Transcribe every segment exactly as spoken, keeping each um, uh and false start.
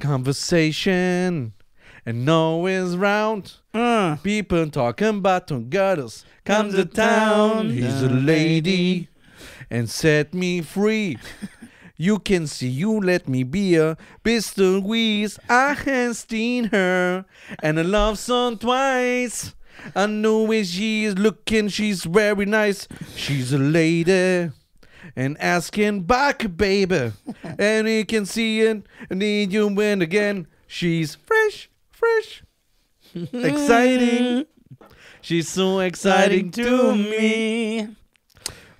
Conversation and no is round. Uh. People talking about girls come to town. He's a lady and set me free. You can see you let me be a bist du wie's. I have seen her and I love song twice. I know where she is looking, she's very nice. She's a lady and asking back, baby. And you can see it, need you win again. She's fresh, fresh, exciting. She's so exciting to me.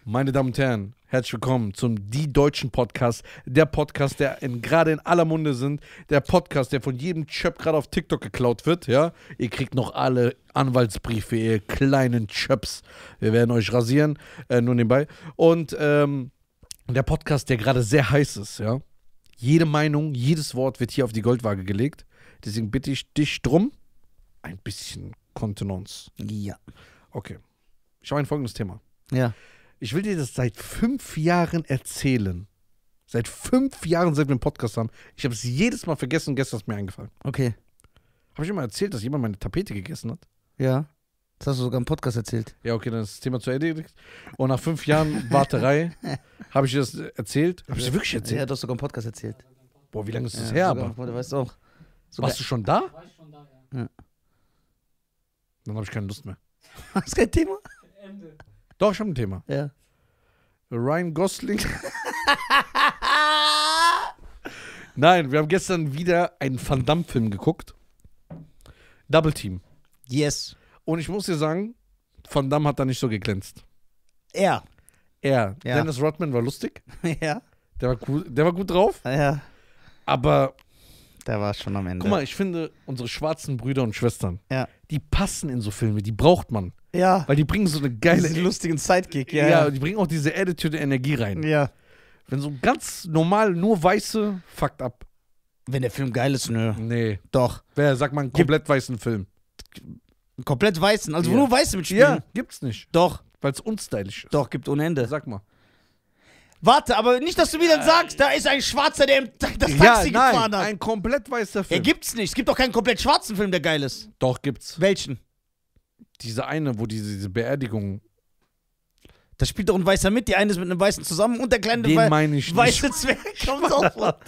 Meine Damen und Herren, herzlich willkommen zum Die Deutschen Podcast. Der Podcast, der in, gerade in aller Munde sind. Der Podcast, der von jedem Chöp gerade auf TikTok geklaut wird. Ja, ihr kriegt noch alle Anwaltsbriefe, ihr kleinen Chöps. Wir werden euch rasieren, äh, nur nebenbei. Und ähm, der Podcast, der gerade sehr heiß ist. Ja, jede Meinung, jedes Wort wird hier auf die Goldwaage gelegt. Deswegen bitte ich dich drum, ein bisschen Kontenance. Ja. Okay, ich habe ein folgendes Thema. Ja. Ich will dir das seit fünf Jahren erzählen. Seit fünf Jahren, seit wir einen Podcast haben. Ich habe es jedes Mal vergessen und gestern ist mir eingefallen. Okay. Habe ich immer erzählt, dass jemand meine Tapete gegessen hat? Ja. Das hast du sogar im Podcast erzählt. Ja, okay, dann ist das Thema zu erledigt. Und nach fünf Jahren Warterei habe ich dir das erzählt. Habe ich dir wirklich erzählt? Ja, du hast sogar im Podcast erzählt. Boah, wie lange ist das ja, her? Sogar, aber? Du weißt auch. Sogar warst du schon da? War ich schon da, ja. ja. Dann habe ich keine Lust mehr. Das ist kein Thema. Ende. Doch, ich habe ein Thema. Ja. Ryan Gosling. Nein, wir haben gestern wieder einen Van Damme-Film geguckt. Double Team. Yes. Und ich muss dir sagen, Van Damme hat da nicht so geglänzt. Er. Er. Ja. Dennis Rodman war lustig. Ja. Der war gut, der war gut drauf. Ja. Aber der war schon am Ende. Guck mal, ich finde, unsere schwarzen Brüder und Schwestern, ja, die passen in so Filme, die braucht man. Ja. Weil die bringen so eine geile, diesen lustigen Sidekick. Ja, ja, die bringen auch diese Attitude Energie rein. Ja. Wenn so ganz normal nur Weiße, fuckt ab. Wenn der Film geil ist, nö. Nee. Doch. Wer, sag mal, einen komplett weißen Film. Komplett weißen? Also ja, nur Weiße mitspielen? Ja, gibt's nicht. Doch. Weil es unstylisch ist. Doch, gibt ohne Ende. Sag mal. Warte, aber nicht, dass du mir dann sagst, da ist ein Schwarzer, der das Taxi ja, nein, gefahren hat. Ein komplett weißer Film. Ja, gibt's nicht. Es gibt doch keinen komplett schwarzen Film, der geil ist. Doch, gibt's. Welchen? Diese eine, wo diese, diese Beerdigung. Da spielt doch ein Weißer mit, die eine ist mit einem Weißen zusammen und der kleine Den meine ich weiße nicht. Zwerg kommt auch vor.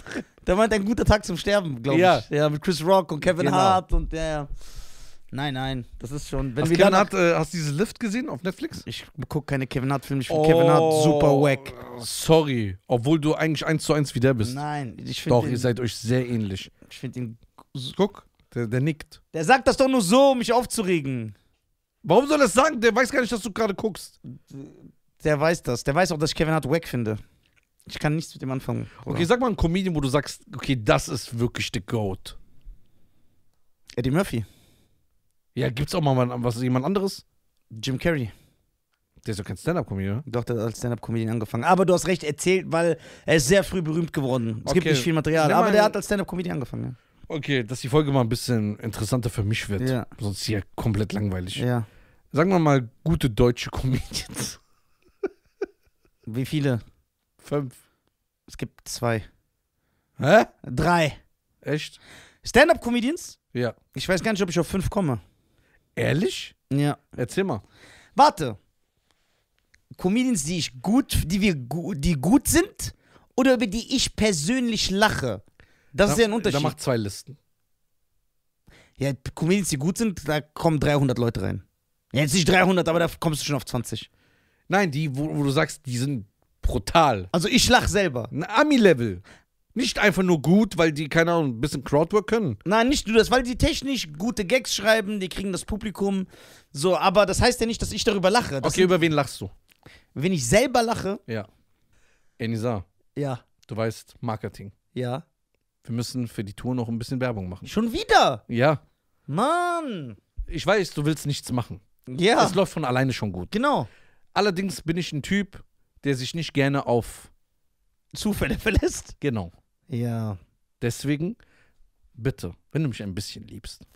Der meint ein guter Tag zum Sterben, glaube ja. ich. Ja, mit Chris Rock und Kevin genau. Hart und der. Ja. Nein, nein, das ist schon. Wenn hast, wir Hart, äh, hast du diese Lift gesehen auf Netflix? Ich gucke keine Kevin Hart-Filme, ich finde oh, Kevin Hart super wack. Sorry, obwohl du eigentlich eins zu eins wie der bist. Nein, ich finde. Doch, den, ihr seid euch sehr ähnlich. Ich finde ihn. Guck, der, der nickt. Der sagt das doch nur so, um mich aufzuregen. Warum soll er das sagen? Der weiß gar nicht, dass du gerade guckst. Der weiß das. Der weiß auch, dass ich Kevin Hart wack finde. Ich kann nichts mit dem anfangen. Oder? Okay, sag mal einen Comedian, wo du sagst, okay, das ist wirklich the GOAT. Eddie Murphy. Ja, gibt's auch mal was, jemand anderes? Jim Carrey. Der ist doch kein Stand-Up-Comedian, oder? Doch, der hat als Stand-Up-Comedian angefangen. Aber du hast recht erzählt, weil er ist sehr früh berühmt geworden. Es okay. gibt nicht viel Material, aber der hat als Stand-Up-Comedian angefangen, ja. Okay, dass die Folge mal ein bisschen interessanter für mich wird. Ja. Sonst hier komplett langweilig. Ja. Sagen wir mal, gute deutsche Comedians. Wie viele? Fünf. Es gibt zwei. Hä? Drei. Echt? Stand-Up-Comedians? Ja. Ich weiß gar nicht, ob ich auf fünf komme. Ehrlich? Ja. Erzähl mal. Warte. Comedians, die ich gut, die wir die gut sind oder über die ich persönlich lache? Das da, ist ja ein Unterschied. Da macht zwei Listen. Ja, Comedians, die gut sind, da kommen dreihundert Leute rein. Ja, jetzt nicht dreihundert, aber da kommst du schon auf zwanzig. Nein, die, wo, wo du sagst, die sind brutal. Also ich lach selber. Ein Ami-Level. Nicht einfach nur gut, weil die, keine Ahnung, ein bisschen Crowdwork können. Nein, nicht nur das, weil die technisch gute Gags schreiben, die kriegen das Publikum. So, aber das heißt ja nicht, dass ich darüber lache. Das okay, über wen lachst du? Wenn ich selber lache? Ja. Enisa. Ja. Du weißt, Marketing. Ja. Wir müssen für die Tour noch ein bisschen Werbung machen. Schon wieder? Ja. Mann. Ich weiß, du willst nichts machen. Ja. Es läuft von alleine schon gut. Genau. Allerdings bin ich ein Typ, der sich nicht gerne auf Zufälle verlässt. Genau. Ja. Deswegen, bitte, wenn du mich ein bisschen liebst.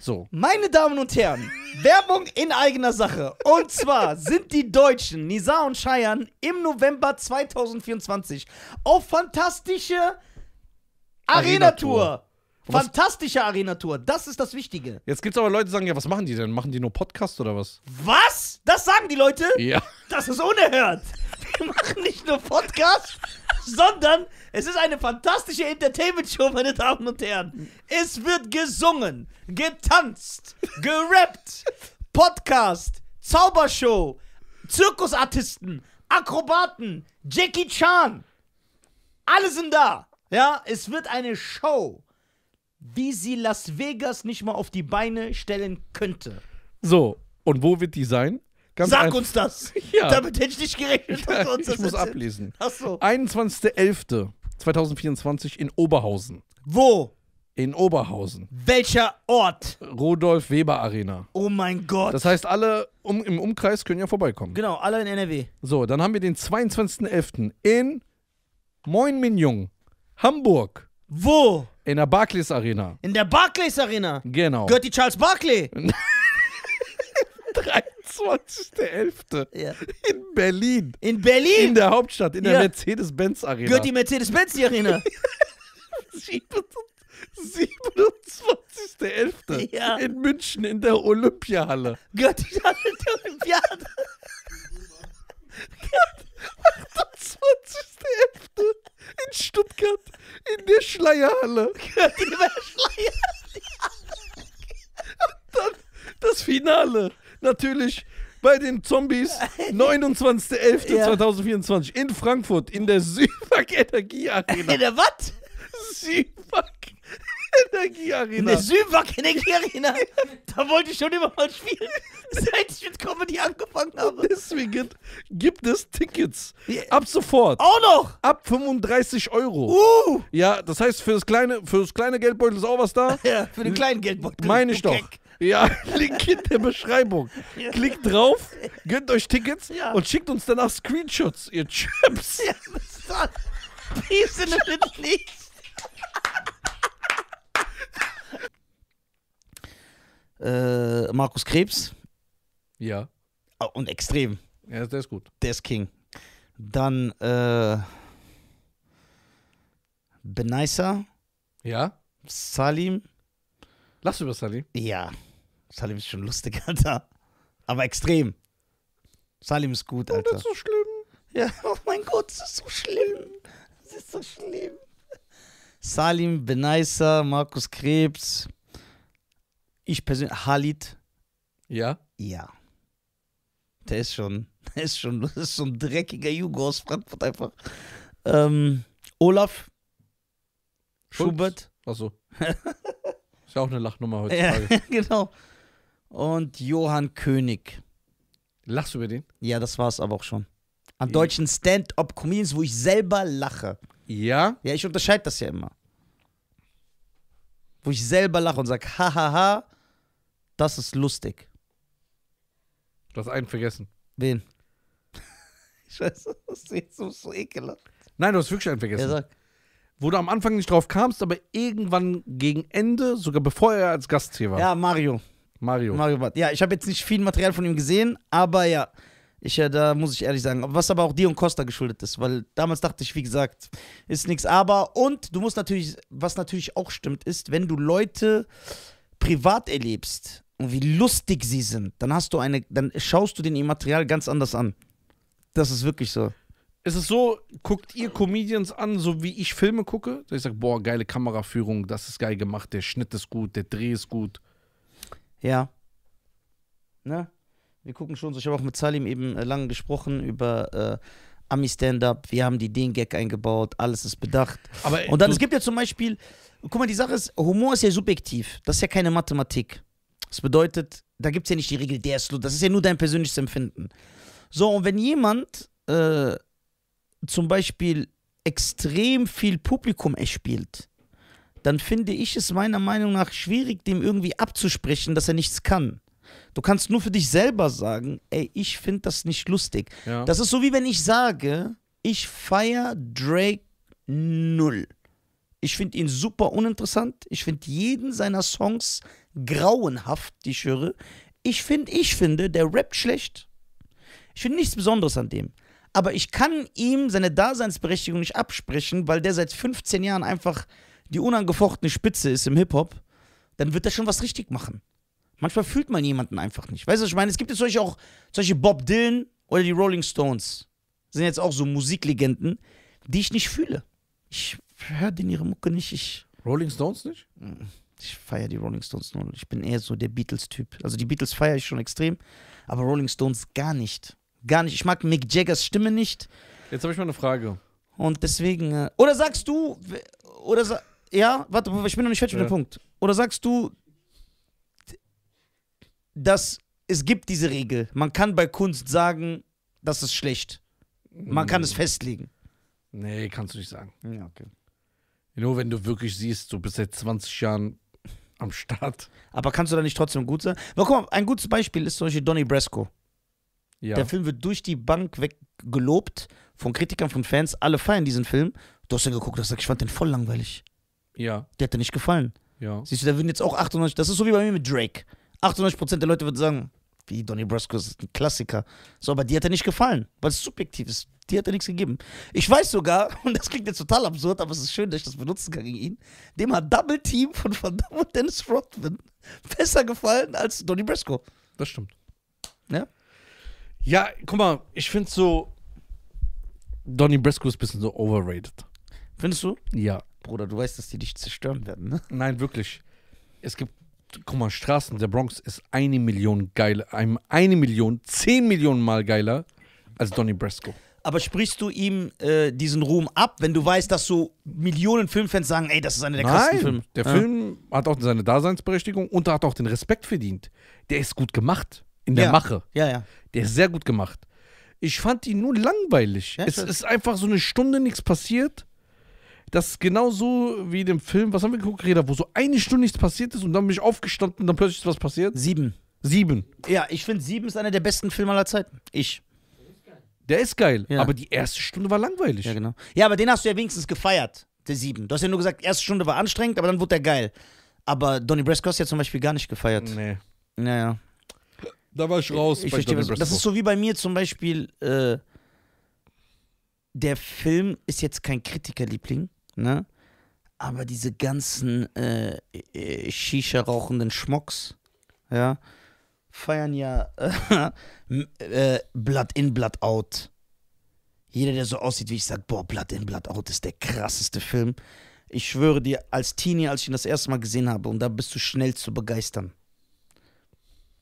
So. Meine Damen und Herren, Werbung in eigener Sache. Und zwar sind die Deutschen, Nisa und Shayan, im November zweitausendvierundzwanzig auf fantastische Arena-Tour. Fantastische Arena-Tour, das ist das Wichtige. Jetzt gibt es aber Leute, die sagen, ja, was machen die denn? Machen die nur Podcasts oder was? Was? Das sagen die Leute? Ja. Das ist unerhört. Wir machen nicht nur Podcasts, sondern es ist eine fantastische Entertainment-Show, meine Damen und Herren. Es wird gesungen, getanzt, gerappt, Podcast, Zaubershow, Zirkusartisten, Akrobaten, Jackie Chan. Alle sind da. Ja, es wird eine Show, wie sie Las Vegas nicht mal auf die Beine stellen könnte. So, und wo wird die sein? Ganz Sag uns das! Ja. Damit hätte ich nicht gerechnet, dass ja, uns das Ich muss erzählt. ablesen. Achso. einundzwanzigster elfter zweitausendvierundzwanzig in Oberhausen. Wo? In Oberhausen. Welcher Ort? Rudolf-Weber-Arena. Oh mein Gott. Das heißt, alle um, im Umkreis können ja vorbeikommen. Genau, alle in N R W. So, dann haben wir den zweiundzwanzigsten elften in Moinminjung, Hamburg. Wo? In der Barclays Arena. In der Barclays Arena? Genau. Gehört die Charles Barkley? dreiundzwanzigster elfter Ja. In Berlin. In Berlin? In der Hauptstadt, in der ja. Mercedes-Benz Arena. Gehört die Mercedes-Benz Arena? siebenundzwanzigster elfter Ja. In München, in der Olympiahalle. Gehört die Halle der Olympiade? achtundzwanzigster elfter in Stuttgart, in der Schleierhalle. Gehört die Schleierhalle. Und dann das Finale, natürlich bei den Zombies, neunundzwanzigster elfter zweitausendvierundzwanzig in Frankfurt, in der Süwag Energie Arena. In der was? Süwag Energie Arena. In der Süwag Energie Arena. Da wollte ich schon immer mal spielen, seit ich mit Comedy angefangen habe. Und deswegen gibt es Tickets. Ab sofort. Auch noch? Ab fünfunddreißig Euro. Uh. Ja, das heißt, für das kleine, für das kleine Geldbeutel ist auch was da. Ja, für den kleinen Geldbeutel. Meine ich doch. Ja, Link in der Beschreibung. Ja. Klickt drauf, gönnt euch Tickets ja. und schickt uns danach Screenshots, ihr Chips. Ja, was ist das? Peace in the Middle East. Äh, Markus Krebs. Ja. Oh, und extrem. Ja, der ist gut. Der ist King. Dann, äh, Benaisa. Ja. Salim. Lass über Salim. Ja. Salim ist schon lustig, Alter. Aber extrem. Salim ist gut, Alter. Oh, das ist so schlimm. Ja, oh mein Gott, das ist so schlimm. Das ist so schlimm. Salim, Benaisa, Markus Krebs. Ich persönlich, Halid. Ja? Ja. Der ist schon, der ist schon, das ist so ein dreckiger Jugo aus Frankfurt einfach. Ähm, Olaf Schubert. Achso. Ist ja auch eine Lachnummer heutzutage. Ja, genau. Und Johann König. Lachst du über den? Ja, das war's aber auch schon. An ja. deutschen Stand-up-Comedians, wo ich selber lache. Ja? Ja, ich unterscheide das ja immer. Wo ich selber lache und sage, hahaha, das ist lustig. Du hast einen vergessen. Wen? Ich weiß, das ist jetzt so, so ekelhaft. Nein, du hast wirklich einen vergessen. Ja, sag. Wo du am Anfang nicht drauf kamst, aber irgendwann gegen Ende, sogar bevor er als Gast hier war. Ja, Mario. Mario. Mario Bad. Ja, ich habe jetzt nicht viel Material von ihm gesehen, aber ja, ich, ja, da muss ich ehrlich sagen, was aber auch dir und Costa geschuldet ist, weil damals dachte ich, wie gesagt, ist nichts, aber und du musst natürlich, was natürlich auch stimmt, ist, wenn du Leute privat erlebst und wie lustig sie sind, dann hast du eine, dann schaust du denen ihr Material ganz anders an. Das ist wirklich so. Es ist so, guckt ihr Comedians an, so wie ich Filme gucke? Ich sage, boah, geile Kameraführung, das ist geil gemacht, der Schnitt ist gut, der Dreh ist gut. Ja. Ne? Wir gucken schon so, ich habe auch mit Salim eben lange gesprochen über äh, Ami-Stand-Up, wir haben die Ideen-Gag eingebaut, alles ist bedacht. Aber und dann, es gibt ja zum Beispiel, guck mal, die Sache ist, Humor ist ja subjektiv, das ist ja keine Mathematik. Das bedeutet, da gibt es ja nicht die Regel, der ist, das ist ja nur dein persönliches Empfinden. So, und wenn jemand, äh, zum Beispiel extrem viel Publikum erspielt, dann finde ich es meiner Meinung nach schwierig, dem irgendwie abzusprechen, dass er nichts kann. Du kannst nur für dich selber sagen, ey, ich finde das nicht lustig. Ja. Das ist so, wie wenn ich sage, ich feiere Drake null. Ich finde ihn super uninteressant. Ich finde jeden seiner Songs grauenhaft, die ich höre. Ich finde, ich finde, der rappt schlecht. Ich finde nichts Besonderes an dem. Aber ich kann ihm seine Daseinsberechtigung nicht absprechen, weil der seit fünfzehn Jahren einfach die unangefochtene Spitze ist im Hip-Hop, dann wird er schon was richtig machen. Manchmal fühlt man jemanden einfach nicht. Weißt du, was ich meine? Es gibt jetzt solche auch, solche Bob Dylan oder die Rolling Stones. Das sind jetzt auch so Musiklegenden, die ich nicht fühle. Ich höre denn ihre Mucke nicht. Ich Rolling Stones nicht? Ich feiere die Rolling Stones nur. Ich bin eher so der Beatles-Typ. Also die Beatles feiere ich schon extrem, aber Rolling Stones gar nicht. Gar nicht. Ich mag Mick Jaggers Stimme nicht. Jetzt habe ich mal eine Frage. Und deswegen... Oder sagst du... Oder sa ja, warte, ich bin noch nicht fertig ja. mit dem Punkt. Oder sagst du, dass es gibt diese Regel. Man kann bei Kunst sagen, das ist schlecht. Man kann es festlegen. Nee, kannst du nicht sagen. Ja, okay. Nur wenn du wirklich siehst, du bist seit zwanzig Jahren am Start. Aber kannst du da nicht trotzdem gut sein? Aber guck mal, ein gutes Beispiel ist zum Beispiel Donnie Brasco. Ja. Der Film wird durch die Bank weg gelobt, von Kritikern, von Fans. Alle feiern diesen Film. Du hast den geguckt, hast gesagt, ich fand den voll langweilig. Ja. Der hat dir nicht gefallen. Ja. Siehst du, da würden jetzt auch achtundneunzig, das ist so wie bei mir mit Drake. achtundneunzig Prozent der Leute würden sagen, wie Donnie Brasco ist ein Klassiker. So, aber dir hat er nicht gefallen, weil es subjektiv ist. Dir hat er nichts gegeben. Ich weiß sogar, und das klingt jetzt total absurd, aber es ist schön, dass ich das benutzen kann gegen ihn, dem hat Double Team von Van Damme und Dennis Rodman besser gefallen als Donnie Brasco. Das stimmt. Ja? Ja, guck mal, ich finde so, Donnie Brasco ist ein bisschen so overrated. Findest du? Ja. Bruder, du weißt, dass die dich zerstören werden, ne? Nein, wirklich. Es gibt, guck mal, Straßen der Bronx ist eine Million geiler, eine Million, zehn Millionen Mal geiler als Donnie Brasco. Aber sprichst du ihm äh, diesen Ruhm ab, wenn du weißt, dass so Millionen Filmfans sagen, ey, das ist einer der krassesten Filme? Der ja. Film hat auch seine Daseinsberechtigung und hat auch den Respekt verdient. Der ist gut gemacht in der ja. Mache. Ja, ja. Der ist sehr gut gemacht. Ich fand ihn nur langweilig. Ja, es ist einfach so eine Stunde nichts passiert. Das ist genauso wie in dem Film, was haben wir geguckt, Reda, wo so eine Stunde nichts passiert ist und dann bin ich aufgestanden und dann plötzlich ist was passiert? Sieben. Sieben. Ja, ich finde, Sieben ist einer der besten Filme aller Zeiten. Ich. Der ist geil, ja. aber die erste Stunde war langweilig. Ja, genau. Ja, aber den hast du ja wenigstens gefeiert, der Sieben. Du hast ja nur gesagt, erste Stunde war anstrengend, aber dann wurde der geil. Aber Donnie Brasco hast ja zum Beispiel gar nicht gefeiert. Nee. Naja. Da war ich raus. Ich, ich verstehe, was, das ist so wie bei mir zum Beispiel, äh, der Film ist jetzt kein Kritikerliebling, ne? Aber diese ganzen äh, äh, Shisha-rauchenden Schmocks, ja, feiern ja äh, äh, Blood in Blood out. Jeder, der so aussieht wie ich, sagt, boah, Blood in Blood out ist der krasseste Film. Ich schwöre dir, als Teenie, als ich ihn das erste Mal gesehen habe, und da bist du schnell zu begeistern.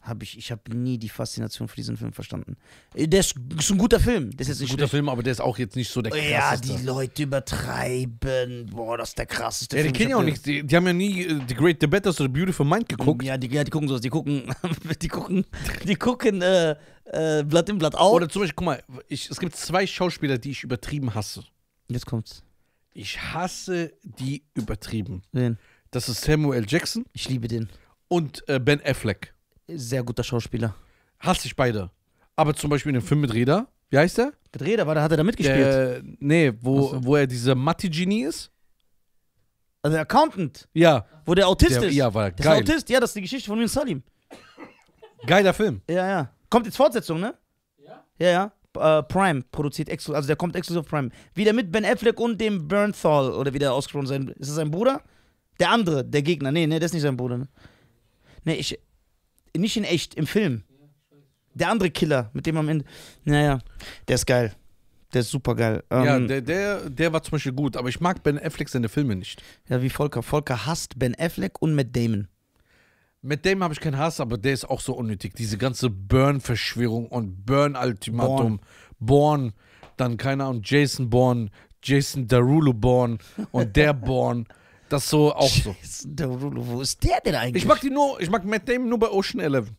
Hab ich ich habe nie die Faszination für diesen Film verstanden. Der ist, ist ein guter Film. Der ist jetzt nicht ein guter Film, aber der ist auch jetzt nicht so der krasseste. Ja, die Leute übertreiben. Boah, das ist der krasseste ja, Film. Die kennen ja auch nichts. Die, die haben ja nie uh, The Great, The Bad, The Beautiful Mind geguckt. Ja, die, ja, die gucken sowas. Die gucken, die gucken, die gucken äh, äh, Blood in, Blood out. Oder zum Beispiel, guck mal, ich, es gibt zwei Schauspieler, die ich übertrieben hasse. Jetzt kommt's. Ich hasse die übertrieben. Wen? Das ist Samuel Jackson. Ich liebe den. Und äh, Ben Affleck. Sehr guter Schauspieler. Hasse ich beide. Aber zum Beispiel in dem Film mit Reda, wie heißt der? Mit Reda, war da, hat er da mitgespielt? Der, nee, wo, so. wo er dieser Mathe-Genie ist. Also der Accountant? Ja. Wo der Autist der, ist? Ja, war der geil. Der Autist, ja, das ist die Geschichte von mir und Salim. Geiler Film. Ja, ja. Kommt jetzt Fortsetzung, ne? Ja. Ja, ja. Äh, Prime produziert, also der kommt exklusiv auf Prime. Wieder mit Ben Affleck und dem Bernthal, oder wie der ausgesprochen sein. Ist das sein Bruder? Der andere, der Gegner. Nee, nee, das ist nicht sein Bruder. Ne, nee, ich... Nicht in echt, im Film. Der andere Killer, mit dem am Ende. Naja, der ist geil. Der ist super geil. Ähm, ja, der, der, der war zum Beispiel gut, aber ich mag Ben Affleck seine Filme nicht. Ja, wie Volker. Volker hasst Ben Affleck und Matt Damon. Matt Damon habe ich keinen Hass, aber der ist auch so unnötig. Diese ganze Burn-Verschwörung und Burn-Ultimatum. Born. Dann, keine Ahnung, Jason Bourne, Jason Derulo Bourne und der Bourne. Das so auch so. Derulo, wo ist der denn eigentlich? Ich mag die nur, ich mag Matt Damon nur bei Ocean Eleven.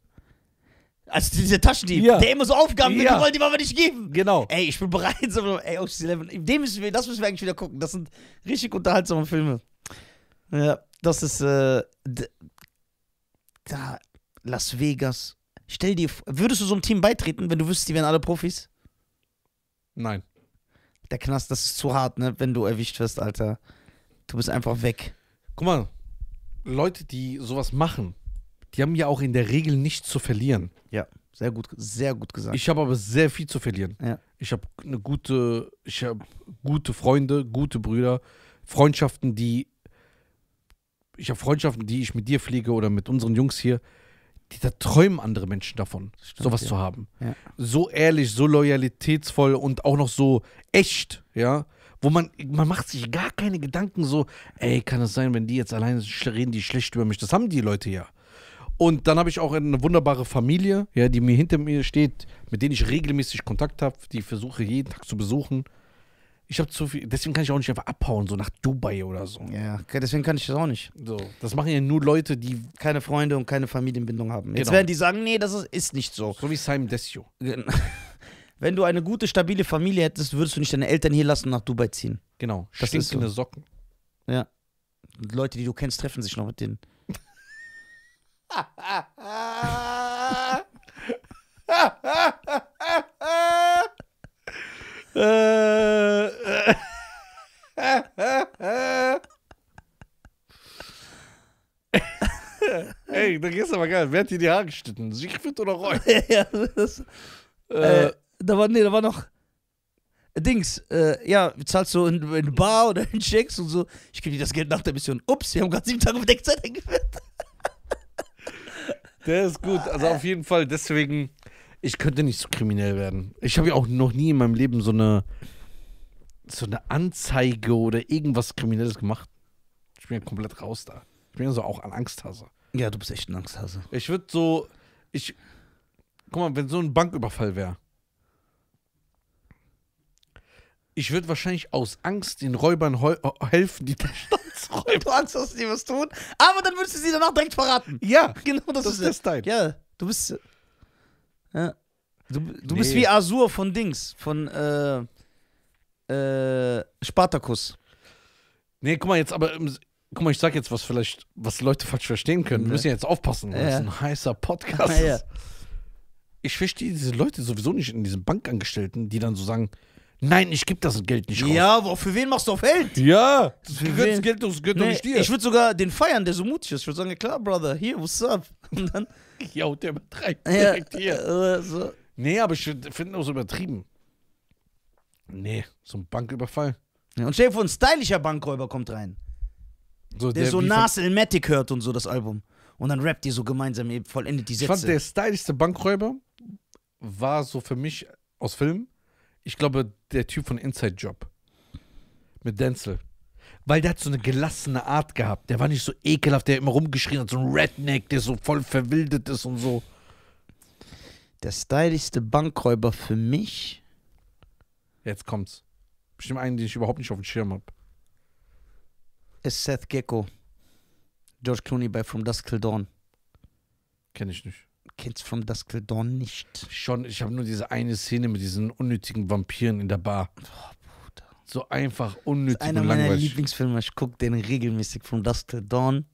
Also dieser Taschendieb, ja. der immer so Aufgaben ja. wollte, die wollen wir nicht geben. Genau. Ey, ich bin bereit. So, ey, Ocean Eleven, dem müssen wir, das müssen wir eigentlich wieder gucken. Das sind richtig unterhaltsame Filme. Ja, das ist äh, da Las Vegas. Stell dir, würdest du so einem Team beitreten, wenn du wüsstest, die wären alle Profis? Nein. Der Knast, das ist zu hart, ne? Wenn du erwischt wirst, Alter. Du bist einfach weg. Guck mal, Leute, die sowas machen, die haben ja auch in der Regel nichts zu verlieren. Ja, sehr gut, sehr gut gesagt. Ich habe aber sehr viel zu verlieren. Ja. Ich habe eine gute, ich habe gute Freunde, gute Brüder, Freundschaften, die ich habe Freundschaften, die ich mit dir pflege oder mit unseren Jungs hier, die, da träumen andere Menschen davon, stimmt, sowas ja. zu haben. Ja. So ehrlich, so loyalitätsvoll und auch noch so echt, ja. Wo man, man macht sich gar keine Gedanken so, ey, kann das sein, wenn die jetzt alleine reden, die schlecht über mich. Das haben die Leute ja. Und dann habe ich auch eine wunderbare Familie, ja, die mir hinter mir steht, mit denen ich regelmäßig Kontakt habe, die versuche jeden Tag zu besuchen. Ich habe zu viel, deswegen kann ich auch nicht einfach abhauen, so nach Dubai oder so. Ja, deswegen kann ich das auch nicht. So, das machen ja nur Leute, die keine Freunde und keine Familienbindung haben. Jetzt genau. werden die sagen, nee, das ist nicht so. So wie Simon Desio. Genau. Wenn du eine gute, stabile Familie hättest, würdest du nicht deine Eltern hier lassen und nach Dubai ziehen. Genau, das ist so. Socken. Ja. Leute, die du kennst, treffen sich noch mit denen. Ey, da gehst du aber geil. Wer hat dir die Haare geschnitten? Siegfried oder Roy? Ja, das, äh, äh, da war, nee, da war noch Dings, äh, ja, zahlst du in, in Bar oder in Schecks und so. Ich gebe dir das Geld nach der Mission. Ups, wir haben gerade sieben Tage auf Deckzeit eingeführt. Der ist gut. Also auf jeden Fall, deswegen, ich könnte nicht so kriminell werden. Ich habe ja auch noch nie in meinem Leben so eine, so eine Anzeige oder irgendwas Kriminelles gemacht. Ich bin ja komplett raus da. Ich bin ja so auch ein Angsthase. Ja, du bist echt ein Angsthase. Ich würde so, ich, guck mal, wenn so ein Banküberfall wäre, ich würde wahrscheinlich aus Angst den Räubern helfen, die Bestandsräuber. Du Angst, dass die was tun, aber dann würdest du sie danach direkt verraten. Ja, genau, das, das ist der Style. Ja, du bist, ja, du, du nee. bist wie Azur von Dings, von äh, äh, Spartacus. Nee, guck mal jetzt, aber guck mal, ich sag jetzt was vielleicht, was Leute falsch verstehen können. Wir müssen ja jetzt aufpassen, weil ja. das ein heißer Podcast ja. ist. Ich verstehe diese Leute sowieso nicht in diesen Bankangestellten, die dann so sagen, nein, ich gebe das Geld nicht raus. Ja, aber für wen machst du auf Held? Ja, das gehört das Geld, das gehört nee, doch nicht dir. Ich würde sogar den feiern, der so mutig ist. Ich würde sagen, ja klar, Brother, hier, what's up? Und dann ja, und der übertreibt ja, direkt hier. Äh, so. Nee, aber ich finde das übertrieben. Nee, so ein Banküberfall. Ja, und stell dir vor, ein stylischer Bankräuber kommt rein. So, der, der so Nas Elmatic hört und so, das Album. Und dann rappt ihr so gemeinsam, eben vollendet die Sätze. Ich fand, der stylischste Bankräuber war so für mich aus Filmen, ich glaube, der Typ von Inside Job. Mit Denzel. Weil der hat so eine gelassene Art gehabt. Der war nicht so ekelhaft, der immer rumgeschrien hat. So ein Redneck, der so voll verwildert ist und so. Der stylischste Bankräuber für mich? Jetzt kommt's. Bestimmt einen, den ich überhaupt nicht auf dem Schirm habe. Ist Seth Gecko. George Clooney bei From Dusk Till Dawn. Kenn ich nicht. Kennst From Dusk Till Dawn nicht? Schon, ich habe nur diese eine Szene mit diesen unnötigen Vampiren in der Bar. Oh, Bruder. So einfach unnötig und langweilig. Einer meiner Lieblingsfilme, ich gucke den regelmäßig, From Dusk Till Dawn.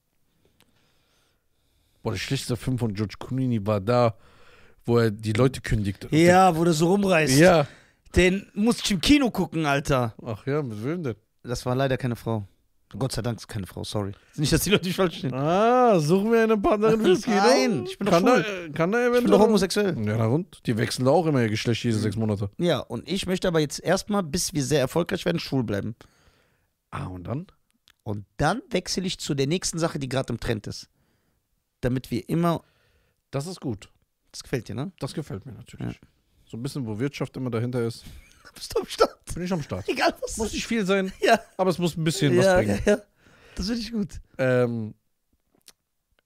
Boah, der schlechteste Film von George Clooney war da, wo er die Leute kündigt. Ja, wo der so rumreißt. Ja. Den musste ich im Kino gucken, Alter. Ach ja, mit wem denn? Das war leider keine Frau. Gott sei Dank ist keine Frau, sorry. Nicht, dass die Leute nicht falsch stehen. Ah, suchen wir eine Partnerin fürs Kino? Nein, ich bin doch schwul. Kann da eventuell? Ich bin doch homosexuell. Ja, na und? Die wechseln auch immer ihr Geschlecht jede sechs Monate. Ja, und ich möchte aber jetzt erstmal, bis wir sehr erfolgreich werden, schwul bleiben. Ah, und dann? Und dann wechsle ich zu der nächsten Sache, die gerade im Trend ist. Damit wir immer... Das ist gut. Das gefällt dir, ne? Das gefällt mir natürlich. Ja. So ein bisschen, wo Wirtschaft immer dahinter ist. Bist du am Start? Bin ich am Start. Egal was. Muss nicht viel sein, ja. aber es muss ein bisschen ja, was bringen. Ja, ja. Das finde ich gut. Ähm,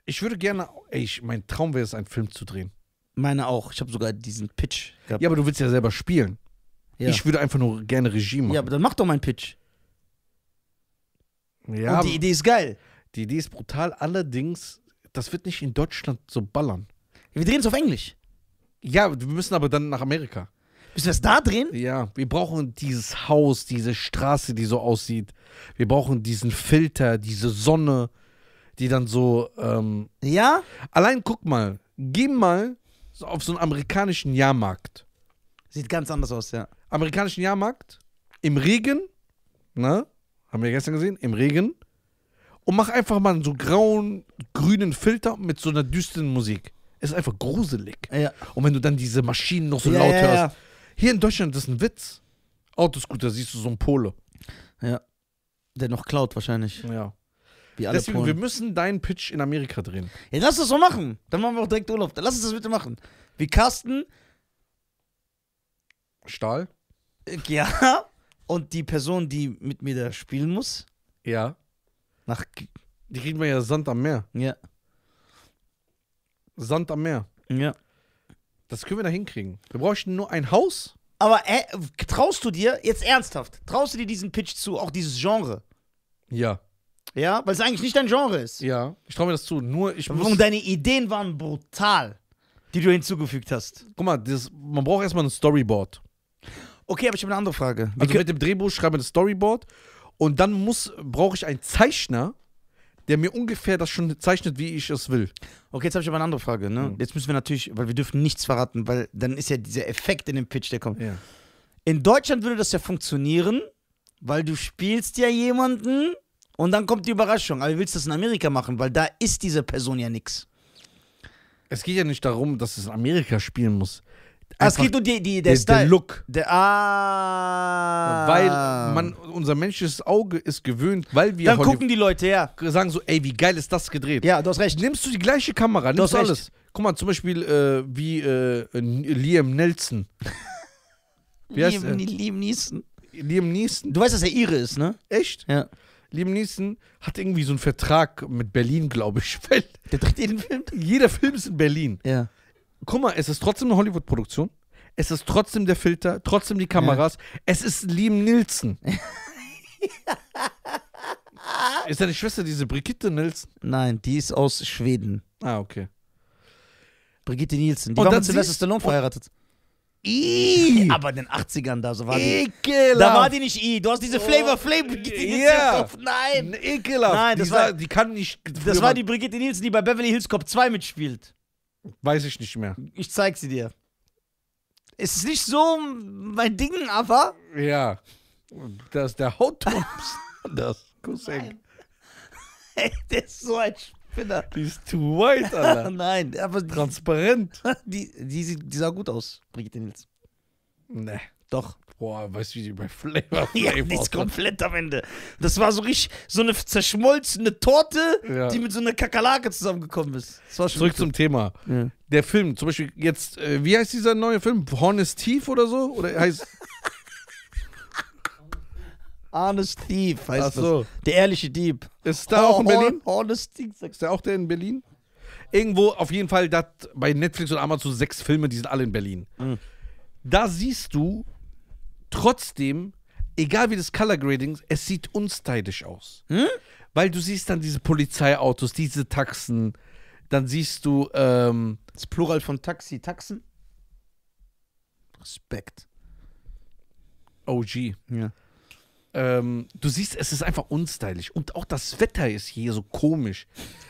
ich würde gerne, ey, ich, mein Traum wäre es, einen Film zu drehen. Meine auch. Ich habe sogar diesen Pitch gehabt. Ja, aber du willst ja selber spielen. Ja. Ich würde einfach nur gerne Regie machen. Ja, aber dann mach doch meinen Pitch. Ja. Und die Idee ist geil. Die Idee ist brutal. Allerdings, das wird nicht in Deutschland so ballern. Ja, wir drehen es auf Englisch. Ja, wir müssen aber dann nach Amerika. Müssen wir das da drehen? Ja, wir brauchen dieses Haus, diese Straße, die so aussieht. Wir brauchen diesen Filter, diese Sonne, die dann so... Ähm ja? Allein guck mal, geh mal auf so einen amerikanischen Jahrmarkt. Sieht ganz anders aus, ja. Amerikanischen Jahrmarkt, im Regen, ne? Haben wir gestern gesehen, im Regen. Und mach einfach mal so grauen, grünen Filter mit so einer düsteren Musik. Ist einfach gruselig. Ja. Und wenn du dann diese Maschinen noch so ja, laut ja, hörst... Ja. Hier in Deutschland, das ist ein Witz. Autoscooter, siehst du so einen Pole. Ja. Der noch klaut wahrscheinlich. Ja. Wie alle Deswegen, Polen. Wir müssen deinen Pitch in Amerika drehen. Ja, lass das so machen. Dann machen wir auch direkt Urlaub. Dann lass uns das bitte machen. Wir casten Stahl. Ja. Und die Person, die mit mir da spielen muss. Ja. Nach die kriegt man ja Sand am Meer. Ja. Sand am Meer. Ja. Das können wir da hinkriegen. Wir brauchen nur ein Haus. Aber äh, traust du dir, jetzt ernsthaft, traust du dir diesen Pitch zu, auch dieses Genre? Ja. Ja, weil es eigentlich nicht dein Genre ist. Ja, ich traue mir das zu, nur ich muss... Und deine Ideen waren brutal, die du hinzugefügt hast. Guck mal, das, man braucht erstmal ein Storyboard. Okay, aber ich habe eine andere Frage. Also mit dem Drehbuch schreibe ich ein Storyboard und dann muss brauche ich einen Zeichner, der mir ungefähr das schon zeichnet, wie ich es will. Okay, jetzt habe ich aber eine andere Frage. Ne? Mhm. Jetzt müssen wir natürlich, weil wir dürfen nichts verraten, weil dann ist ja dieser Effekt in dem Pitch, der kommt. Ja. In Deutschland würde das ja funktionieren, weil du spielst ja jemanden und dann kommt die Überraschung. Aber du willst das in Amerika machen, weil da ist diese Person ja nichts. Es geht ja nicht darum, dass es in Amerika spielen muss. Ah, es geht nur die, die, der, der Style. Der Look. Der, ah. Weil man, unser menschliches Auge ist gewöhnt, weil wir Dann Hollywood gucken die Leute, ja. Sagen so, ey, wie geil ist das gedreht. Ja, du hast recht. Nimmst du die gleiche Kamera, nimmst du alles. Recht. Guck mal, zum Beispiel äh, wie äh, Liam Neeson. Wie heißt Liam, Liam Neeson. Liam Neeson. Du weißt, dass er Ire ist, ne? Echt? Ja. Liam Neeson hat irgendwie so einen Vertrag mit Berlin, glaube ich. Der dreht jeden Film. Jeder Film ist in Berlin. Ja. Guck mal, es ist trotzdem eine Hollywood-Produktion. Es ist trotzdem der Filter, trotzdem die Kameras. Ja. Es ist Liam Neeson. Ist deine Schwester diese Brigitte Nielsen? Nein, die ist aus Schweden. Ah, okay. Brigitte Nielsen. Die und war mit Sylvester Stallone verheiratet. Iiii. Aber in den achtzigern da, so war die. Ekelhaft. Da war die nicht I. Du hast diese Flavor oh. Flav Brigitte Nielsen yeah. auf. Nein. Ekelhaft. Nein, das die, war, sah, die kann nicht. Das war die Brigitte Nielsen, die bei Beverly Hills Cop zwei mitspielt. Weiß ich nicht mehr. Ich zeig sie dir. Es ist nicht so mein Ding, aber... Ja. Das ist der Hautton. Das Cousin. Ey, der ist so ein Spinner. Die ist too white, Alter. Nein, aber... Transparent. Die, die, sieht, die sah gut aus, Brigitte Nielsen. Nee. Doch. Boah, weißt du, wie die bei Flavor Ja, die ist komplett am Ende. Das war so richtig, so eine zerschmolzene Torte, ja. die mit so einer Kakerlake zusammengekommen ist. Das war schon Zurück zum Thema. Ja. Der Film, zum Beispiel jetzt, äh, wie heißt dieser neue Film? Honest Thief oder so? Oder heißt... Honest Thief heißt Ach so. das. Der ehrliche Dieb. Ist da oh, auch in Berlin? Honest Thief. Ist der auch der in Berlin? Irgendwo, auf jeden Fall, das bei Netflix und Amazon sechs Filme, die sind alle in Berlin. Mhm. Da siehst du... Trotzdem, egal wie das Color Grading, es sieht unstylisch aus. Hm? Weil du siehst dann diese Polizeiautos, diese Taxen, dann siehst du ähm, das Plural von Taxi, Taxen? Respekt. O G. Ja. Ähm, du siehst, es ist einfach unstylisch. Und auch das Wetter ist hier so komisch.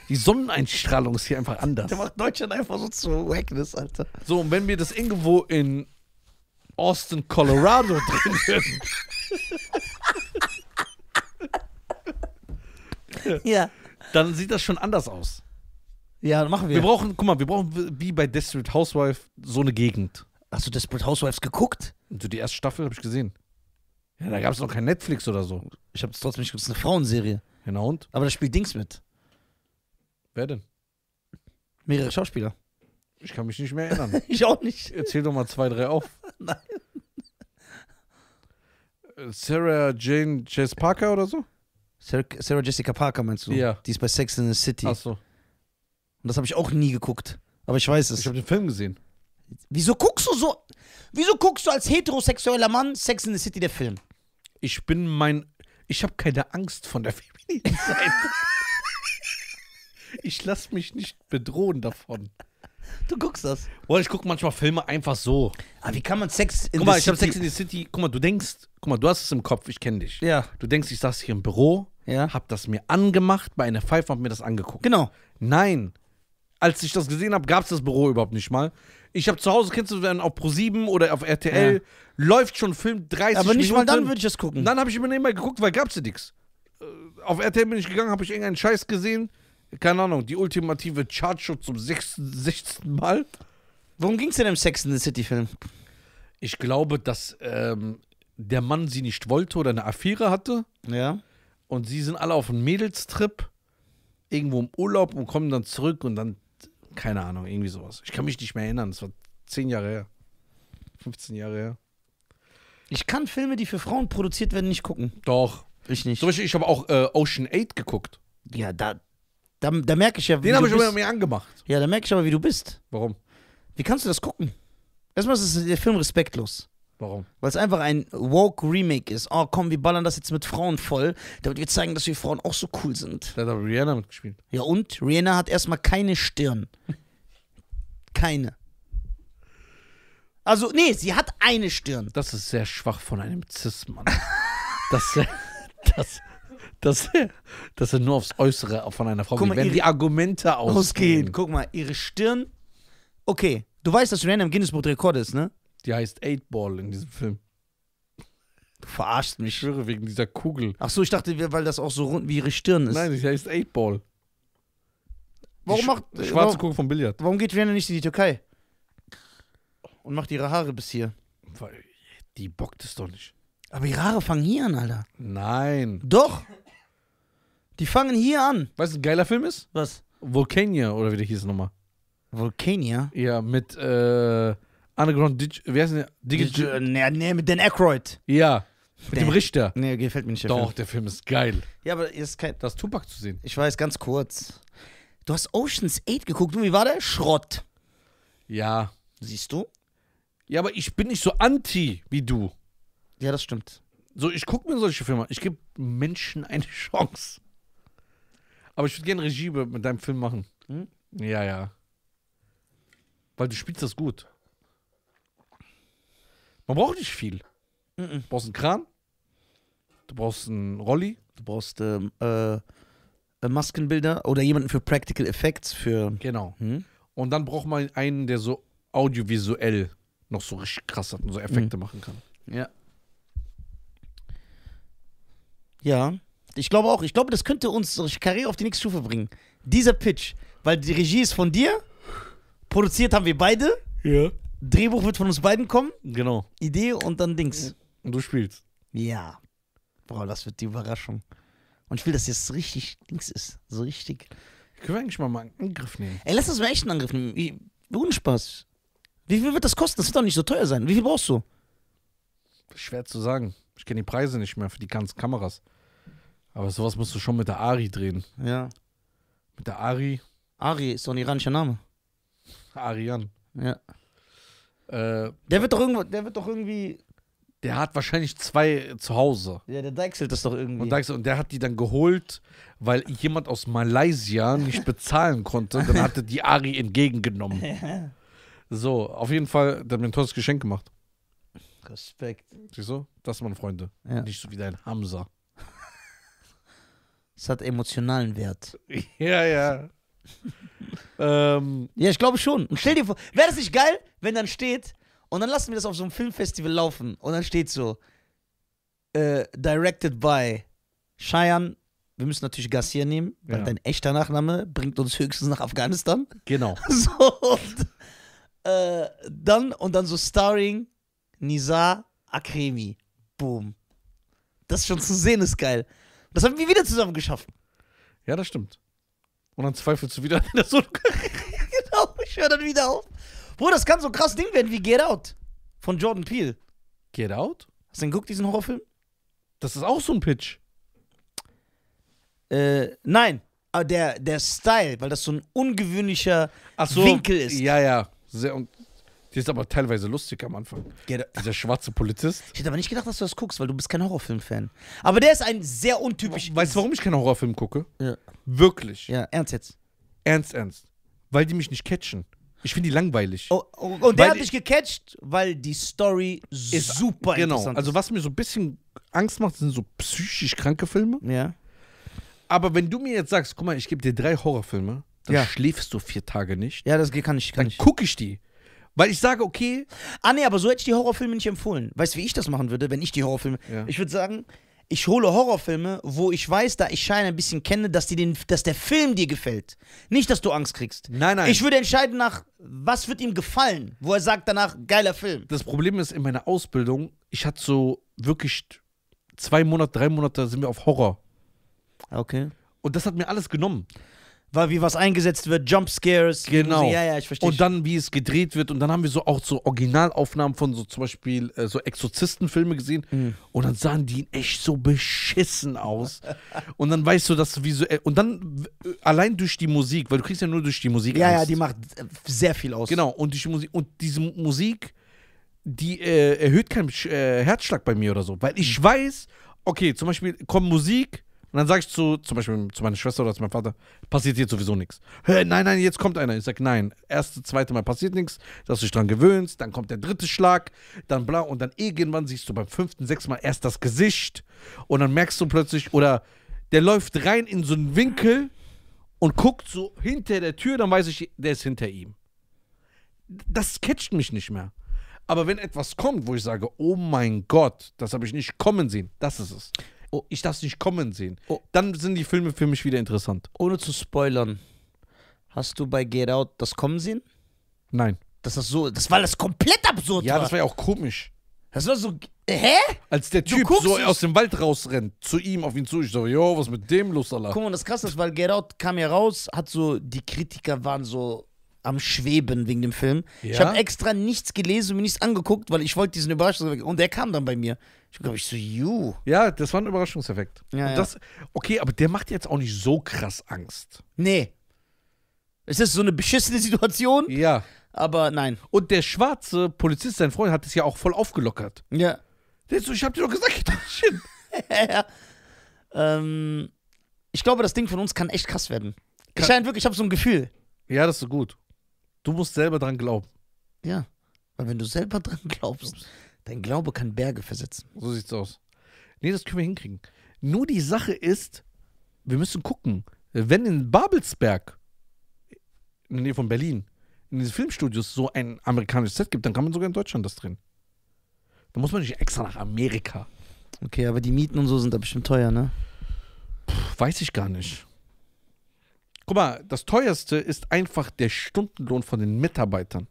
Die Sonneneinstrahlung ist hier einfach anders. Der macht Deutschland einfach so zu Wackness, Alter. So, und wenn wir das irgendwo in Austin, Colorado drin. ja. ja. Dann sieht das schon anders aus. Ja, dann machen wir. Wir brauchen, guck mal, wir brauchen wie bei Desperate Housewives so eine Gegend. Hast du Desperate Housewives geguckt? Also die erste Staffel habe ich gesehen. Ja, da gab es noch kein Netflix oder so. Ich habe es trotzdem nicht geguckt. Das ist eine Frauenserie. Genau und? Aber da spielt Dings mit. Wer denn? Mehrere Schauspieler. Ich kann mich nicht mehr erinnern. Ich auch nicht. Erzähl doch mal zwei, drei auf. Nein. Sarah Jane Jess Parker oder so? Sarah, Sarah Jessica Parker meinst du? Ja. Die ist bei Sex and the City. Ach so. Und das habe ich auch nie geguckt. Aber ich weiß es. Ich habe den Film gesehen. Wieso guckst du so? Wieso guckst du als heterosexueller Mann Sex and the City, der Film? Ich bin mein... Ich habe keine Angst von der femininen Seite. Ich lasse mich nicht bedrohen davon. Du guckst das. Boah, ich gucke manchmal Filme einfach so. Aber wie kann man Sex in the City... Guck mal, ich habe Sex in the City... Guck mal, du denkst... Guck mal, du hast es im Kopf, ich kenne dich. Ja. Du denkst, ich saß hier im Büro, ja. hab das mir angemacht, bei einer Pfeife hab mir das angeguckt. Genau. Nein. Als ich das gesehen habe, gab es das Büro überhaupt nicht mal. Ich habe zu Hause, kennst du, auf Pro sieben oder auf R T L, ja. läuft schon Film dreißig Minuten. Aber nicht Minuten. Mal dann würde ich das gucken. Dann habe ich immer nebenbei geguckt, weil gab's ja nichts. Auf R T L bin ich gegangen, habe ich irgendeinen Scheiß gesehen... Keine Ahnung, die ultimative Chartshow zum sechzehnten Mal. Worum ging es denn im Sex in the City-Film? Ich glaube, dass ähm, der Mann sie nicht wollte oder eine Affäre hatte. Ja. Und sie sind alle auf einen Mädelstrip. irgendwo im Urlaub und kommen dann zurück und dann, keine Ahnung, irgendwie sowas. Ich kann mich nicht mehr erinnern, das war zehn Jahre her. fünfzehn Jahre her. Ich kann Filme, die für Frauen produziert werden, nicht gucken. Doch. Ich nicht. Zum Beispiel, ich habe auch äh, Ocean's eight geguckt. Ja, da, da, da merke ich ja, wie Den habe ich aber mir angemacht. Ja, da merke ich aber, wie du bist. Warum? Wie kannst du das gucken? Erstmal ist der Film respektlos. Warum? Weil es einfach ein Woke-Remake ist. Oh komm, wir ballern das jetzt mit Frauen voll, damit wir zeigen, dass wir Frauen auch so cool sind. Da hat aber Rihanna mitgespielt. Ja und? Rihanna hat erstmal keine Stirn. Keine. Also, nee, sie hat eine Stirn. Das ist sehr schwach von einem Cis-Mann. dass, dass, dass, dass er nur aufs Äußere von einer Frau guck geht, mal, wenn ihre, die Argumente ausgehen. ausgehen. Guck mal, ihre Stirn, okay. Du weißt, dass Rihanna im Guinness-Buch der Rekord ist, ne? Die heißt Eightball in diesem Film. Du verarschst mich. Ich schwöre, wegen dieser Kugel. Ach so, ich dachte, weil das auch so rund wie ihre Stirn ist. Nein, die heißt Eightball. Warum macht... Schwarze warum, Kugel vom Billard. Warum geht Rihanna nicht in die Türkei? Und macht ihre Haare bis hier. Weil die bockt es doch nicht. Aber ihre Haare fangen hier an, Alter. Nein. Doch. Die fangen hier an. Weißt du, ein geiler Film ist? Was? Volcania, oder wie der hieß nochmal. Volcania? Ja, mit... Äh, Underground Dig... Wie heißt der? Dig... Nee, nee, mit Dan Aykroyd. Ja, mit Dan. Dem Richter. Nee, gefällt mir nicht. Der Doch, Film. Der Film ist geil. Ja, aber ist kein... Das Tupac zu sehen. Ich weiß, ganz kurz. Du hast Ocean's eight geguckt und wie war der? Schrott. Ja. Siehst du? Ja, aber ich bin nicht so anti wie du. Ja, das stimmt. So, ich gucke mir solche Filme an. Ich gebe Menschen eine Chance. Aber ich würde gerne Regie mit deinem Film machen. Hm? Ja, ja. Weil du spielst das gut. Man braucht nicht viel. Mm-mm. Du brauchst einen Kran, du brauchst einen Rolli, du brauchst ähm, äh, Maskenbilder oder jemanden für Practical Effects. Für genau. Hm? Und dann braucht man einen, der so audiovisuell noch so richtig krass hat und so Effekte mhm. machen kann. Ja. Ja, ich glaube auch. Ich glaube, das könnte unsere Karriere auf die nächste Stufe bringen. Dieser Pitch, weil die Regie ist von dir, produziert haben wir beide. Ja. Drehbuch wird von uns beiden kommen. Genau. Idee und dann Dings. Und du spielst. Ja. Boah, das wird die Überraschung. Und ich will, dass jetzt richtig Dings ist. So richtig. Können wir eigentlich mal einen Angriff nehmen? Ey, lass uns mal echt einen Angriff nehmen. Ich, ohne Spaß. Wie viel wird das kosten? Das wird doch nicht so teuer sein. Wie viel brauchst du? Schwer zu sagen. Ich kenne die Preise nicht mehr für die ganzen Kameras. Aber sowas musst du schon mit der Ari drehen. Ja. Mit der Ari. Ari ist doch ein iranischer Name. Arian. Ja. Äh, der wird doch irgendwo, der wird doch irgendwie. Der hat wahrscheinlich zwei zu Hause. Ja, der deichselt das doch irgendwie. Und, deichselt, und der hat die dann geholt, weil jemand aus Malaysia nicht bezahlen konnte. Dann hatte die Ari entgegengenommen. Ja. So, auf jeden Fall, der hat mir ein tolles Geschenk gemacht. Respekt. Siehst du? Das waren Freunde. Ja. Nicht so wie dein Hamza. Es hat emotionalen Wert. Ja, ja. ähm, ja, ich glaube schon. Und stell dir vor, wäre das nicht geil, wenn dann steht, und dann lassen wir das auf so einem Filmfestival laufen, und dann steht so, äh, directed by Shayan, wir müssen natürlich Gassier nehmen, weil ja. dein echter Nachname bringt uns höchstens nach Afghanistan. Genau. So, und, äh, dann, und dann so starring Nisa Akremi. Boom. Das schon zu sehen ist geil. Das haben wir wieder zusammen geschafft. Ja, das stimmt. Und dann zweifelst du wieder an der Sonne. Genau, ich höre dann wieder auf. Bro, das kann so ein krasses Ding werden wie Get Out von Jordan Peele. Get Out? Hast du denn geguckt, diesen Horrorfilm? Das ist auch so ein Pitch. Äh, nein. Aber der, der Style, weil das so ein ungewöhnlicher Ach so, Winkel ist. Ja, ja. Sehr, und die ist aber teilweise lustig am Anfang. Dieser schwarze Polizist. Ich hätte aber nicht gedacht, dass du das guckst, weil du bist kein Horrorfilm-Fan. Aber der ist ein sehr untypisch... Weißt du, warum ich keinen Horrorfilm gucke? Ja. Wirklich. Ja, ernst jetzt. Ernst, ernst. Weil die mich nicht catchen. Ich finde die langweilig. Oh, oh, und weil der hat dich gecatcht, weil die Story ist super genau. interessant ist. Also was mir so ein bisschen Angst macht, sind so psychisch kranke Filme. Ja. Aber wenn du mir jetzt sagst, guck mal, ich gebe dir drei Horrorfilme, dann ja. schläfst du vier Tage nicht. Ja, das kann ich. Kann dann gucke ich die. Weil ich sage, okay. Ah, nee, aber so hätte ich die Horrorfilme nicht empfohlen. Weißt du, wie ich das machen würde, wenn ich die Horrorfilme. Ja. Ich würde sagen, ich hole Horrorfilme, wo ich weiß, da ich Schein ein bisschen kenne, dass, die den, dass der Film dir gefällt. Nicht, dass du Angst kriegst. Nein, nein. Ich würde entscheiden nach, was wird ihm gefallen, wo er sagt danach, geiler Film. Das Problem ist, in meiner Ausbildung, ich hatte so wirklich zwei Monate, drei Monate sind wir auf Horror. Okay. Und das hat mir alles genommen. weil wie was eingesetzt wird, Jumpscares. Genau. So, ja, ja, ich verstehe. Und dann, wie es gedreht wird. Und dann haben wir so auch so Originalaufnahmen von so zum Beispiel äh, so Exorzistenfilme gesehen. Mhm. Und dann sahen die echt so beschissen aus. Und dann weißt du, dass du visuell... Und dann äh, allein durch die Musik, weil du kriegst ja nur durch die Musik Ja, Angst. ja, die macht äh, sehr viel aus. Genau, und durch die Musik. Und diese Musik, die äh, erhöht keinen äh, Herzschlag bei mir oder so. Weil ich weiß, okay, zum Beispiel kommt Musik... Und dann sag ich zu, zum Beispiel zu meiner Schwester oder zu meinem Vater, passiert jetzt sowieso nichts. Hey, nein, nein, jetzt kommt einer. Ich sag, nein, erste, zweite Mal passiert nichts, dass du dich dran gewöhnst, dann kommt der dritte Schlag, dann bla und dann irgendwann siehst du beim fünften, sechsten Mal erst das Gesicht und dann merkst du plötzlich, oder der läuft rein in so einen Winkel und guckt so hinter der Tür, dann weiß ich, der ist hinter ihm. Das catcht mich nicht mehr. Aber wenn etwas kommt, wo ich sage, oh mein Gott, das habe ich nicht kommen sehen, das ist es. Oh, ich darf es nicht kommen sehen. Oh. Dann sind die Filme für mich wieder interessant. Ohne zu spoilern, hast du bei Get Out das kommen sehen? Nein. Das, ist so, das war das komplett absurd. Ja, war. das war ja auch komisch. Das war so, hä? Als der Typ so aus dem Wald rausrennt, zu ihm, auf ihn zu, ich so, jo, was mit dem los, Allah? Guck mal, das Krasse ist, weil Get Out kam ja raus, hat so, die Kritiker waren so am Schweben wegen dem Film. Ja? Ich habe extra nichts gelesen und mir nichts angeguckt, weil ich wollte diesen Überraschungseffekt. Und der kam dann bei mir. Ich glaube, ich so, juh. Ja, das war ein Überraschungseffekt. Ja, und das, ja. Okay, aber der macht jetzt auch nicht so krass Angst. Nee. Es ist so eine beschissene Situation. Ja. Aber nein. Und der schwarze Polizist, sein Freund, hat es ja auch voll aufgelockert. Ja. Der ist so, ich hab dir doch gesagt, shit. ja. ähm, ich glaube, das Ding von uns kann echt krass werden. Kann ich scheint wirklich, ich habe so ein Gefühl. Ja, das ist so gut. Du musst selber dran glauben. Ja, weil wenn du selber dran glaubst, dein Glaube kann Berge versetzen. So sieht's aus. Nee, das können wir hinkriegen. Nur die Sache ist, wir müssen gucken, wenn in Babelsberg, in der Nähe von Berlin, in diesen Filmstudios so ein amerikanisches Set gibt, dann kann man sogar in Deutschland das drehen. Da muss man nicht extra nach Amerika. Okay, aber die Mieten und so sind da bestimmt teuer, ne? Puh, weiß ich gar nicht. Guck mal, das Teuerste ist einfach der Stundenlohn von den Mitarbeitern.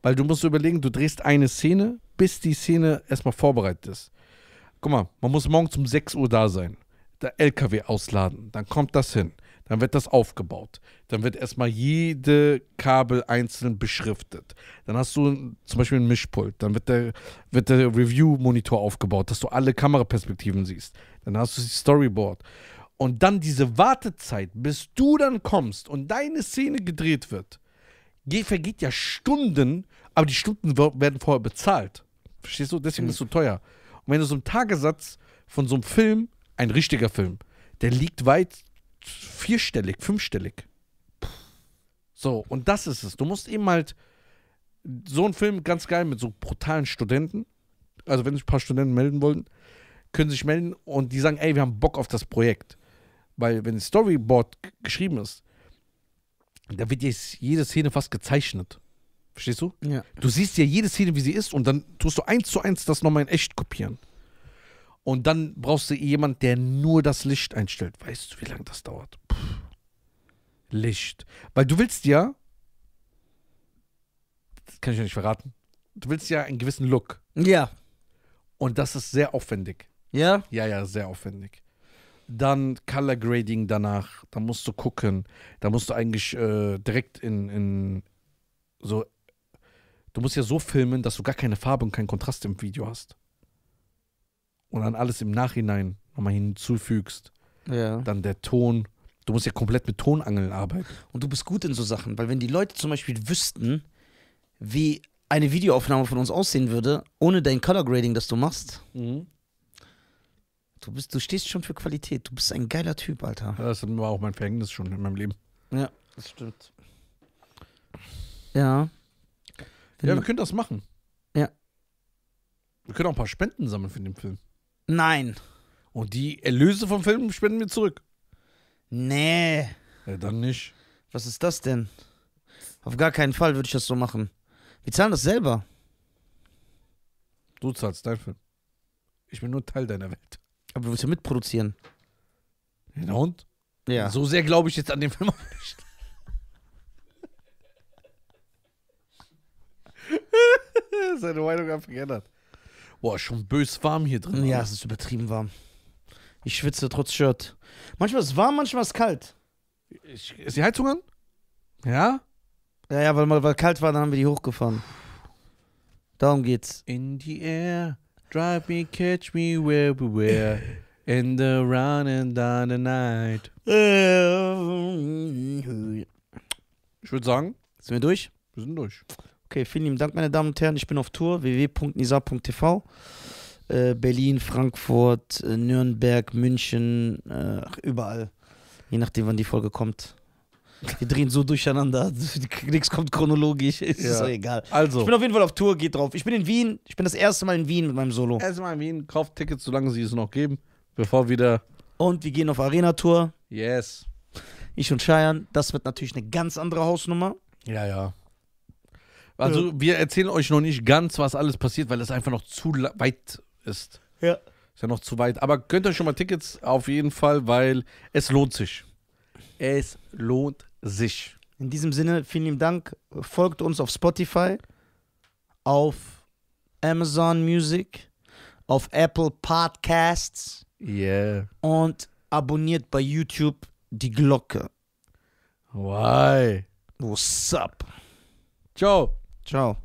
Weil du musst überlegen, du drehst eine Szene, bis die Szene erstmal vorbereitet ist. Guck mal, man muss morgens um sechs Uhr da sein, der L K W ausladen, dann kommt das hin, dann wird das aufgebaut, dann wird erstmal jede Kabel einzeln beschriftet. Dann hast du zum Beispiel ein Mischpult, dann wird der, wird der Review-Monitor aufgebaut, dass du alle Kameraperspektiven siehst. Dann hast du das Storyboard. Und dann diese Wartezeit, bis du dann kommst und deine Szene gedreht wird, vergeht ja Stunden, aber die Stunden werden vorher bezahlt. Verstehst du? Deswegen mhm. ist es so teuer. Und wenn du so einen Tagessatz von so einem Film, ein richtiger Film, der liegt weit vierstellig, fünfstellig. So, und das ist es. Du musst eben halt so einen Film, ganz geil, mit so brutalen Studenten, also wenn sich ein paar Studenten melden wollen, können sich melden und die sagen, ey, wir haben Bock auf das Projekt. Weil wenn das Storyboard geschrieben ist, da wird jetzt jede Szene fast gezeichnet. Verstehst du? Ja. Du siehst ja jede Szene, wie sie ist und dann tust du eins zu eins das nochmal in echt kopieren. Und dann brauchst du jemanden, der nur das Licht einstellt. Weißt du, wie lange das dauert? Puh. Licht. Weil du willst ja, das kann ich ja nicht verraten, du willst ja einen gewissen Look. Ja. Und das ist sehr aufwendig. Ja? Ja, ja, sehr aufwendig. Dann Color Grading danach, da musst du gucken, da musst du eigentlich äh, direkt in, in so, du musst ja so filmen, dass du gar keine Farbe und keinen Kontrast im Video hast. Und dann alles im Nachhinein nochmal hinzufügst. Ja. Dann der Ton, du musst ja komplett mit Tonangeln arbeiten. Und du bist gut in so Sachen, weil wenn die Leute zum Beispiel wüssten, wie eine Videoaufnahme von uns aussehen würde, ohne dein Color Grading, das du machst, mhm. Du bist, du stehst schon für Qualität. Du bist ein geiler Typ, Alter. Das war auch mein Verhängnis schon in meinem Leben. Ja, das stimmt. Ja. Wenn ja, wir können das machen. Ja. Wir können auch ein paar Spenden sammeln für den Film. Nein. Und die Erlöse vom Film spenden wir zurück. Nee. Ja, dann nicht. Was ist das denn? Auf gar keinen Fall würde ich das so machen. Wir zahlen das selber. Du zahlst deinen Film. Ich bin nur Teil deiner Welt. Aber du willst ja mitproduzieren. Ja, und? Ja. So sehr glaube ich jetzt an den Film auch nicht. Seine Meinung hat geändert. Boah, schon bös warm hier drin. Ja, es ist übertrieben warm. Ich schwitze trotz Shirt. Manchmal ist es warm, manchmal ist es kalt. Ich, ist die Heizung an? Ja? Ja, ja, weil mal kalt war, dann haben wir die hochgefahren. Darum geht's. In the air, drive me, catch me where we were. In the run and down the night. Ich würde sagen, sind wir durch? Wir sind durch. Okay, vielen lieben Dank, meine Damen und Herren. Ich bin auf Tour, w w w punkt nisa punkt t v. Äh, Berlin, Frankfurt, Nürnberg, München, äh, überall. Je nachdem, wann die Folge kommt. Wir drehen so durcheinander. Nichts kommt chronologisch. Ist ja. So egal. Also. Ich bin auf jeden Fall auf Tour, geht drauf. Ich bin in Wien. Ich bin das erste Mal in Wien mit meinem Solo. Erste Mal in Wien. Kauft Tickets, solange sie es noch geben. Bevor wieder. Und wir gehen auf Arena-Tour. Yes. Ich und Shayan. Das wird natürlich eine ganz andere Hausnummer. Ja, ja. Also, ja. Wir erzählen euch noch nicht ganz, was alles passiert, weil das einfach noch zu weit ist. Ja. Ist ja noch zu weit. Aber könnt ihr schon mal Tickets auf jeden Fall, weil es lohnt sich. Es lohnt sich. In diesem Sinne, vielen lieben Dank. Folgt uns auf Spotify, auf Amazon Music, auf Apple Podcasts. Yeah. Und abonniert bei YouTube die Glocke. Why? What's up? Ciao. Ciao.